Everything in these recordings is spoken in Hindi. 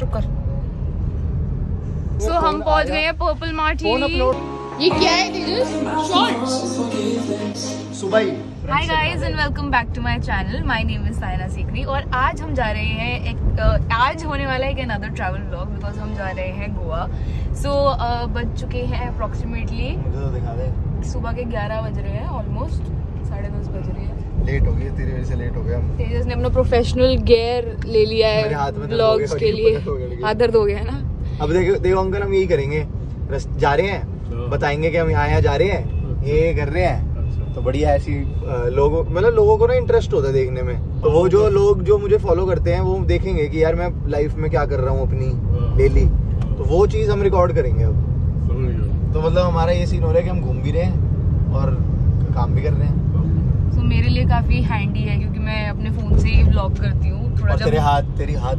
चुप कर। So, हम पहुंच गए हैं पर्पल मार्टी। ये क्या है तेजस? शॉर्ट्स। सुबह। Hi guys and welcome back to my channel. My name is Saina Sikri और आज हम जा रहे हैं एक आज होने वाला है एक अनदर ट्रैवल व्लॉग बिकॉज हम जा रहे हैं गोवा। सो बज चुके हैं अप्रोक्सीमेटली सुबह के 11 बज रहे हैं, ऑलमोस्ट 10:30 बज रहे हैं। लेट हो गई तेरी वजह से, लेट हो गया। तेजस ने अपना प्रोफेशनल गियर ले लिया है ब्लॉग्स के लिए। हाथ दर्द हो गया ना? अब देखो अंकल हम यही करेंगे, जा रहे हैं बताएंगे कि हम यहाँ जा रहे हैं, ये कर रहे हैं। तो बढ़िया ऐसी लोगों मतलब लोगों को ना इंटरेस्ट होता है देखने में, तो वो जो लोग जो मुझे फॉलो करते हैं वो देखेंगे कि यार मैं लाइफ में क्या कर रहा हूँ अपनी डेली, तो वो चीज हम रिकॉर्ड करेंगे। अब तो मतलब हमारा ये सीन हो रहा है कि हम घूम भी रहे हैं और काम भी कर रहे हैं। तो मेरे लिए काफी हैंडी है क्योंकि मैं अपने फोन से ही व्लॉग करती हूँ। थोड़ा तेरे हाथ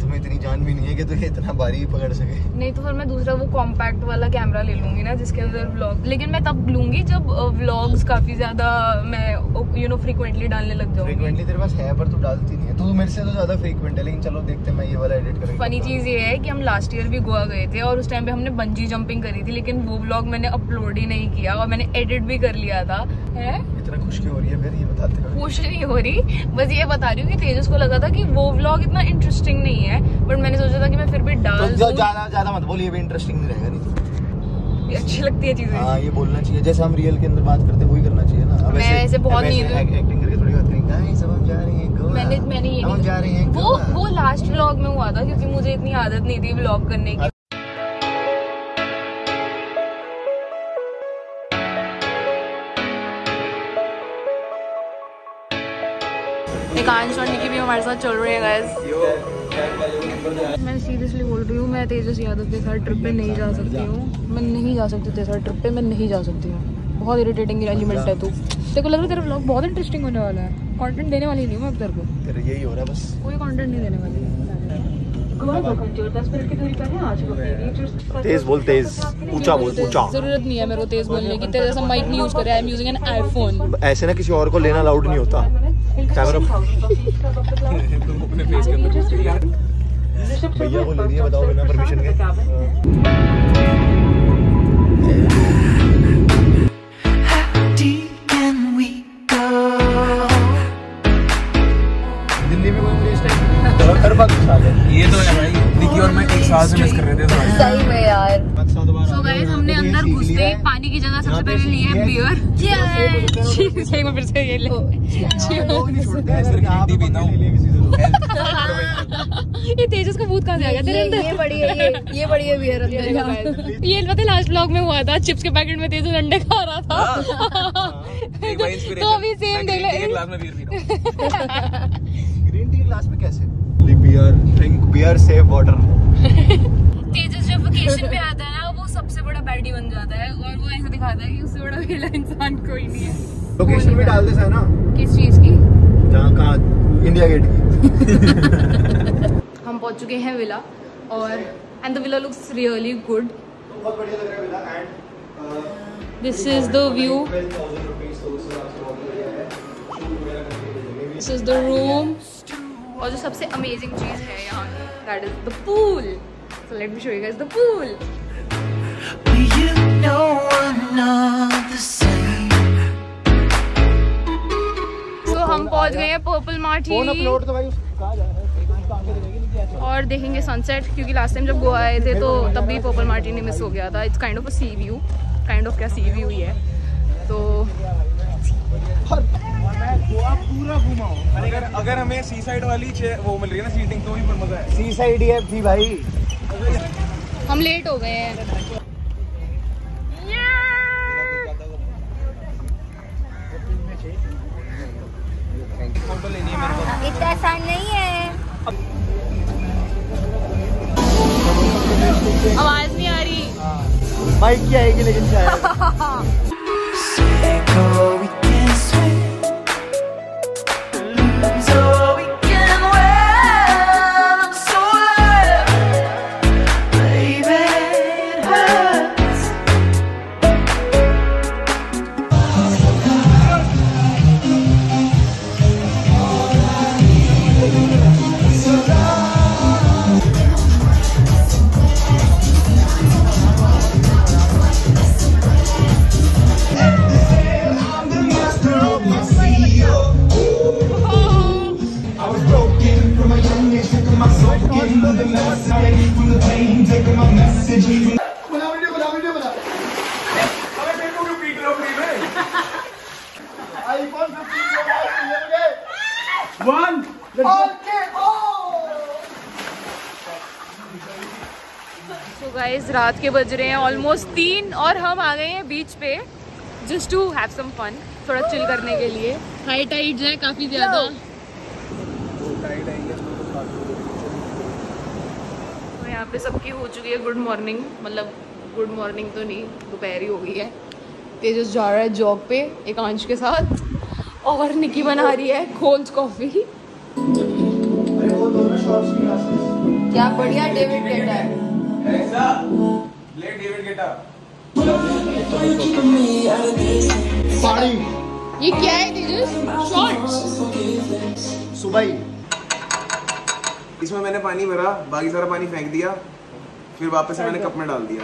में इतनी जान भी नहीं है कि तू इतना बारी पकड़ सके। नहीं तो फिर मैं दूसरा वो कॉम्पैक्ट वाला कैमरा ले लूंगी ना जिसके अंदर व्लॉग, लेकिन मैं तब लूंगी जब व्लॉग्स काफी ज्यादा मैं यू नो फ्रीक्वेंटली डालने लग जाऊंगी। फ्रीक्वेंटली तेरे पास है पर तू डालती नहीं है, तू मेरे से तो ज्यादा फ्रीक्वेंट है। लेकिन चलो देखते हैं मैं ये वाला एडिट करूंगी। फनी चीज ये है कि हम लास्ट ईयर भी गोवा गए थे और उस टाइम पे हमने बंजी जंपिंग करी थी, लेकिन वो व्लॉग मैंने अपलोड ही नहीं किया और मैंने एडिट भी कर लिया था। इतना खुशी हो रही है फिर ये बताते खुश नहीं हो रही, बस ये बता रही हूँ कि तेजस को लगा था कि वो व्लॉग इतना इंटरेस्टिंग नहीं है, बट मैंने सोचा था कि मैं फिर भी डाल दूं। ज़्यादा मत बोल, ये भी इंटरेस्टिंग नहीं रहेगा। नहीं तो अच्छी लगती है चीजें। हाँ ये बोलना चाहिए जैसे हम रियल के अंदर बात करते हैं वही करना चाहिए ना। मैं ऐसे बहुत नहीं एक्टिंग करके थोड़ी बात करेंगे। गाइस अब हम जा रहे हैं गोवा। मैंने ये हम जा रहे हैं गोवा, वो लास्ट व्लॉग में हुआ था क्योंकि मुझे इतनी आदत नहीं थी व्लॉग करने की। आकांश और निकी भी हमारे साथ चल रहे हैं गाइस। मैं सीरियसली बोल रही हूँ, मैं तेजस यादव के साथ ट्रिप पे नहीं जा सकती हूँ। मैं नहीं जा सकती तेरे साथ ट्रिप पे, मैं नहीं जा सकती हूँ। बहुत इरिटेटिंग एलिमेंट है तू। तेरे को लग रहा है तेरा व्लॉग बहुत इंटरेस्टिंग होने वाला है। कंटेंट देने वाली नहीं हूँ अब तेरे को, यही हो रहा है बस। कोई कंटेंट नहीं देने वाली। तेज बोल, तेज ऊंचा बोल, ऊंचा। जरूरत नहीं है मेरे को तेज बोलने की। तेरे जैसा माइक नहीं यूज कर रहा है, I am using an iPhone. ऐसे ना किसी और को लेना अलाउड नहीं होता। भैया बोल रही है बताओ बिना परमिशन के। ये तो है भाई, निकी और मैं एक साथ मिस कर रहे थे सही में यार। So guys, हमने अंदर घुसते ही पानी की जगह सबसे पहले लिए बियर। सही में फिर से ये ले ये तेजस का भूत कहाँ से आ गया तेरे अंदर? ये बड़ी है बियर अंदर। ये पता है लास्ट व्लॉग में हुआ था, चिप्स के पैकेट में तेजस अंडे खा रहा था, तो अभी सेम देख ले। ग्लास में कैसे beer drink, beer save water. Tejas जब वेकेशन पे आता है ना वो सबसे बड़ा बैडी बन जाता है और वो ऐसा दिखाता है कि उससे बड़ा वेला इंसान कोई नहीं है। लोकेशन भी डाल देता है ना। किस चीज की? जहाँ कहाँ, इंडिया गेट की। हम पहुंच चुके हैं विला और and the villa looks really good. बहुत बढ़िया लग रहा है villa and this is the view. This is the room और जो सबसे अमेजिंग चीज है यहाँ that is the pool. So let me show you guys the pool. So हम पहुंच गए हैं पर्पल मार्टी और देखेंगे सनसेट क्योंकि लास्ट टाइम जब गोवा आए थे तो तब भी पर्पल मार्टी ने मिस हो गया था। It's kind of a sea view, kind of क्या सी व्यू ही है। तो गोवा पूरा घुमाओ। अगर हमें सी साइड वाली वो मिल रही है ना सीटिंग तो भी पर मजा है। सी साइड ही है थी भाई। हम लेट हो गए हैं। इतना आसान नहीं है। आवाज नहीं आ रही। बाइक की आएगी लेकिन शायद। So guys, रात के बज रहे हैं ऑलमोस्ट 3 और हम आ गए हैं बीच पे just to have some fun, थोड़ा चिल करने के लिए। हाई टाइड्स हैं काफी ज्यादा। तो यहाँ पे सबकी हो चुकी है गुड मॉर्निंग, मतलब गुड मॉर्निंग तो नहीं, दोपहर ही हो गई है। तेजस जा रहा है जॉब पे एकांश के साथ और निकी बना रही है कोल्ड कॉफी। क्या बढ़िया डेविड गेटा है। ये क्या है तेजस? शॉर्ट्स। सुबह इसमें मैंने पानी भरा, बाकी सारा पानी फेंक दिया, फिर वापस मैंने कप में डाल दिया।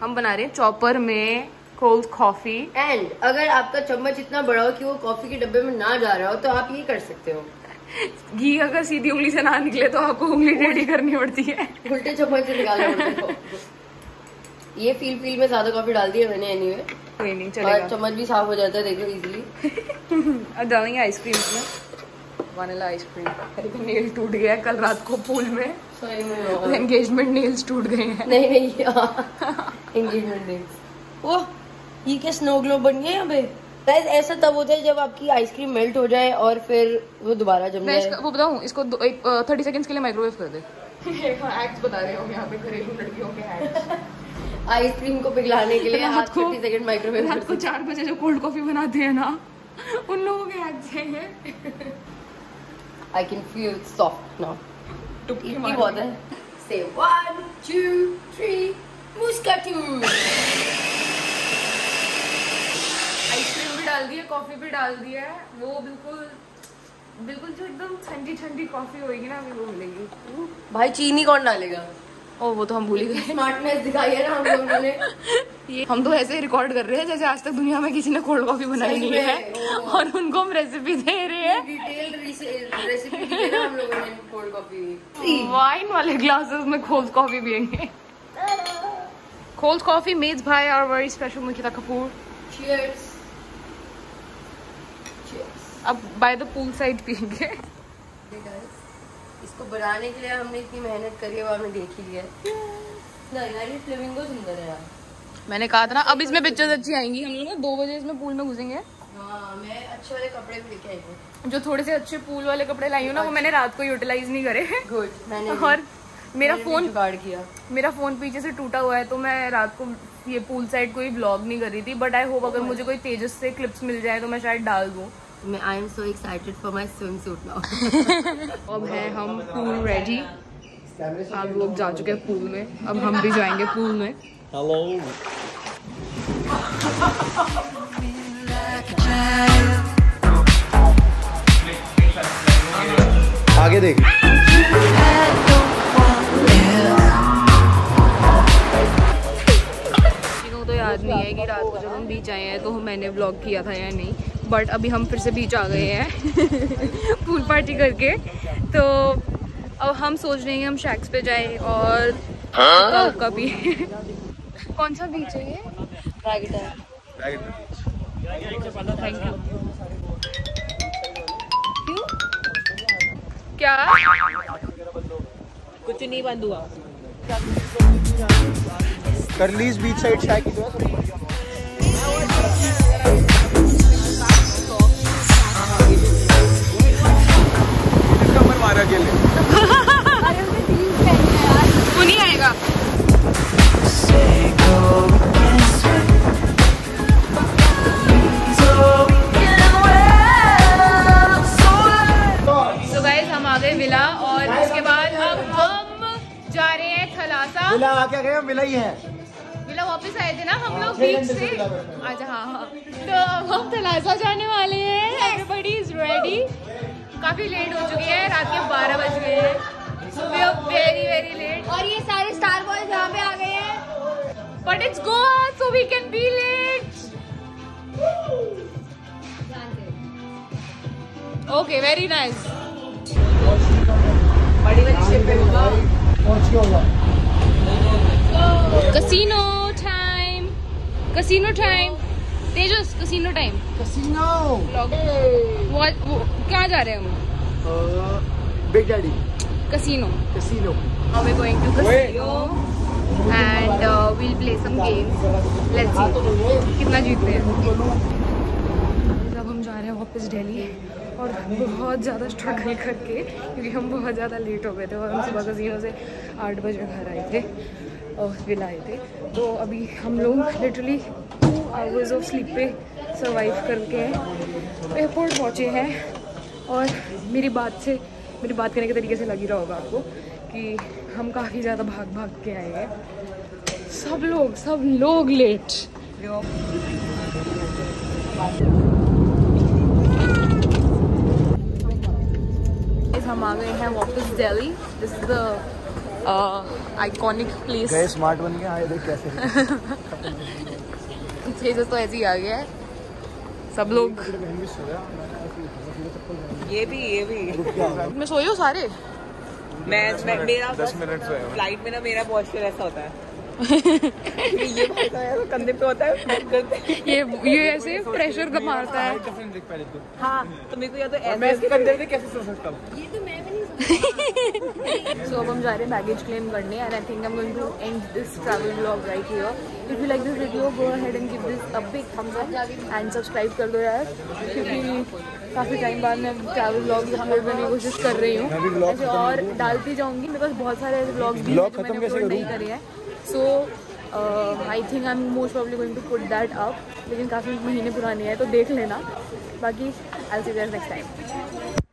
हम बना रहे हैं चॉपर में कोल्ड कॉफी। एंड अगर आपका चम्मच इतना बड़ा हो कि वो कॉफी के डब्बे में ना जा रहा हो तो आप ये कर सकते हो, घी अगर सीधी उंगली से ना निकले तो आपको उंगली टेढ़ी करनी पड़ती है, उल्टे चम्मच से निकालना। ये फील में ज्यादा कॉफी डाल दी है मैंने एनीवे। कोई नहीं, चलेगा। चम्मच भी साफ हो जाता है, देखो इजीली। और डालेंगे आइसक्रीम में, वनीला आइसक्रीम। अरे तो नेल टूट गया कल रात को पूल में। सॉरी मैं एंगेजमेंट नेल्स टूट गए हैं। नहीं नहीं एंगेजमेंट नेल्स। ओह ये क्या स्नो ग्लोब बन गया यहाँ पे? गाइस ऐसा तब होता है जब आपकी आइसक्रीम मेल्ट हो जाए और फिर वो दोबारा जम जाए। वो बताऊँ इसको 30 सेकंड के लिए माइक्रोवेव कर दे। एक्ट बता रहे हो यहाँ पे घरेलू लड़कियों के आइसक्रीम को पिघलाने के लिए हाथ को 30 सेकंड माइक्रोवेव। रात को 4 बजे जो कोल्ड कॉफी बनाते हैं ना उन लोगों के हाथ से है। I can feel soft now. टुकी बहुत है। से 1 2 3 मुस्का टू। आइसक्रीम भी डाल दी है, कॉफी भी डाल दी है। वो बिल्कुल बिल्कुल जो एकदम ठंडी ठंडी कॉफी होगी ना वो मिलेगी। भाई चीनी कौन डालेगा? ओ वो तो हम भूल ही गए। स्मार्टनेस दिखाई है ना हम लोगों ने। हम तो ऐसे रिकॉर्ड कर रहे हैं जैसे आज तक दुनिया में किसी ने कोल्ड कॉफी बनाई नहीं है और उनको हम रेसिपी दे रहे हैं। डिटेल रेसिपी दी है ना हम लोगों ने कोल्ड कॉफी। वाइन वाले ग्लासेस में कोल्ड कॉफी पिएंगे। Cold coffee made by our very special Mukta Kapoor. Cheers. अब बाय द पूल साइड पिएंगे। इसको बनाने के लिए हमने इतनी मेहनत करी है और हमने देख ही लिया है। फ्लेमिंगो सुंदर है यार, मैंने कहा था ना। अब इसमें पिक्चर्स अच्छी आएंगी। हम लोग 2 बजे इसमें पूल में घुसेंगे। मैं अच्छे वाले कपड़े भी लेके आई हूँ, जो थोड़े से अच्छे पूल वाले कपड़े लाई हूँ ना, वो मैंने रात को यूटिलाइज नहीं करे। गुड। मैंने और मेरा फोन गार्ड किया, मेरा फोन पीछे से टूटा हुआ है तो मैं रात को ये पूल साइड कोई व्लॉग नहीं कर रही थी। बट आई होप अगर मुझे कोई तेजस से क्लिप्स मिल जाए तो मैं शायद डाल दूँ। मैं I am so excited for my swimsuit now. अब है हम पूल रेडी। आप लोग जा चुके हैं पूल में, अब हम भी जाएंगे पूल में। हेलो। आगे देख तीनों। तो याद नहीं है कि रात को जब हम बीच आए हैं तो मैंने व्लॉग किया था या नहीं, बट अभी हम फिर से बीच आ गए हैं पूल पार्टी करके। तो अब हम सोच रहे हैं हम शैक्स पे जाएं और कभी कौन सा बीच है ये? Thank you. क्यों? क्या कुछ नहीं बंद हुआ? Curlies beach side shack. अरे नहीं आएगा। तो गाइस हम आ गए विला और इसके बाद अब हम जा रहे हैं खलासा। विला आके गए, विला ही है। विला वापस आए थे ना हम लोग बीच से। अच्छा हाँ, तो अब हम खलासा जाने वाले हैं। Everybody is ready. काफी लेट हो चुकी है, रात के 12 बज गए हैं। So we are very very late और ये सारे स्टार बॉयज यहाँ पे आ गए हैं। But it's Goa so we can be late. Okay very nice. Casino time, casino time, Tejas casino time, casino क्या जा रहे हैं हम? Big daddy casino, casino we're going to casino and we'll play some games. Let's see कितना जीतते हैं। वापस दिल्ली और बहुत ज़्यादा स्ट्रगल करके, क्योंकि हम बहुत ज़्यादा लेट हो गए थे और हम सुबह कज़ीनों से 8 बजे घर आए थे और हॉस्पिटल आए थे। तो अभी हम लोग लिटरली 2 आवर्स ऑफ स्लीप पे सर्वाइव करके एयरपोर्ट पहुँचे हैं। और मेरी बात करने के तरीके से लग ही रहा होगा आपको कि हम काफ़ी ज़्यादा भाग भाग के आए हैं। सब लोग लेट। हम आ गए हैं वापस Delhi. This is the iconic place. गए स्मार्ट बन गया, आए देख कैसे। तेजस तो ऐसे ही आ गया है। सब लोग ये भी मैं सोई हूँ सारे। मैं मेरा 10 मिनट सोया। फ्लाइट में ना मेरा पॉस्चर ऐसा होता है। ये कंधे पे होता है, ये ऐसे प्रेशर का मारता है। हाँ, तो मेरे को या तो ऐसे मैं इसके कंधे पे कैसे सो सकता हूँ? ये तो मैं भी नहीं सो। अब हम जा रहे हैं बैगेज क्लेम करने and I think I am going to end this travel vlog right here. If you like this video go ahead and give this a big thumbs up and subscribe कर दो यार, क्योंकि काफ़ी टाइम बाद मैं ट्रैवल व्लॉग्स अपलोड करने की कोशिश कर रही हूँ ऐसे, और डालती जाऊँगी। मेरे पास बहुत सारे ऐसे व्लॉग्स भी हैं जो मैंने अपलोड नहीं करे हैं। So I think I am most probably going to put that up, लेकिन काफ़ी महीने पुरानी है, तो देख लेना। बाकी I will see you guys next time.